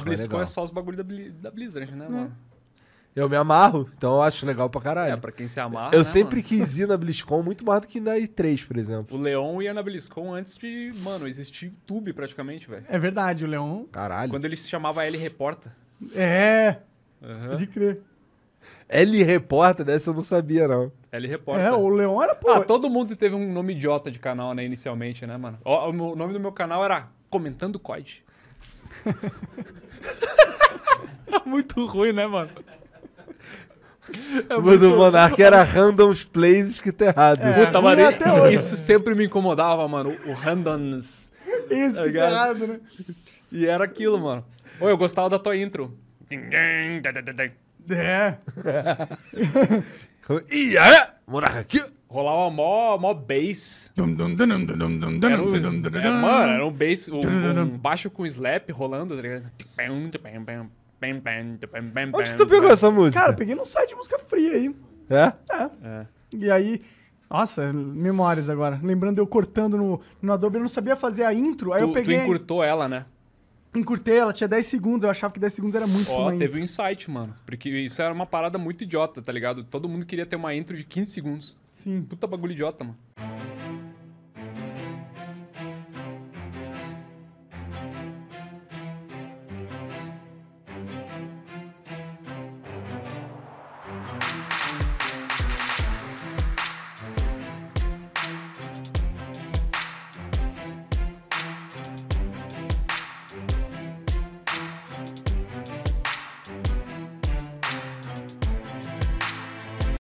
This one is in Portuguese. BlizzCon, é só os bagulho da Blizzard, né, mano? Eu me amarro, então eu acho legal pra caralho. É, pra quem se amarra, eu sempre quis ir na BlizzCon muito mais do que na E3, por exemplo. O Leon ia na BlizzCon antes de, mano, existir YouTube praticamente, velho. É verdade, o Leon... Caralho. Quando ele se chamava LeReporta. É, pode crer. LeReporta, dessa eu não sabia, não. LeReporta. É, o Leon era, pô... Ah, todo mundo teve um nome idiota de canal, né, inicialmente, né, mano? O nome do meu canal era Comentando COD. Muito ruim, né, mano? É o do Monark era randoms plays esquiterrado. É, puta, mano, isso sempre me incomodava, mano. O randoms. Isso, tá errado, né? E era aquilo, mano. Ô, eu gostava da tua intro. É. E aí, Monark. Rolava mó bass. Mano, era um bass, um baixo com slap rolando, tá ligado? Onde tu pegou essa música? Cara, eu peguei num site de música fria aí. É? É. E aí... Nossa, memórias agora. Lembrando eu cortando no Adobe, eu não sabia fazer a intro, aí eu peguei... Tu encurtou ela, né? Encurtei, ela tinha 10 segundos, eu achava que 10 segundos era muito. Ó, teve um insight, mano. Porque isso era uma parada muito idiota, tá ligado? Todo mundo queria ter uma intro de 15 segundos. Sim. Puta bagulho idiota, mano.